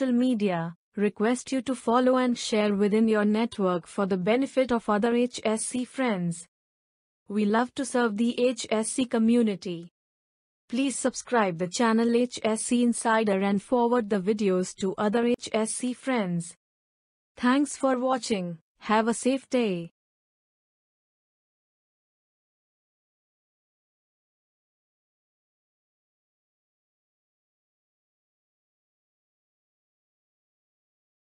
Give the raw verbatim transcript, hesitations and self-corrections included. social media, request you to follow and share within your network for the benefit of other H S E friends. We love to serve the H S E community. Please subscribe the channel H S E Insider and forward the videos to other H S E friends. Thanks for watching. Have a safe day.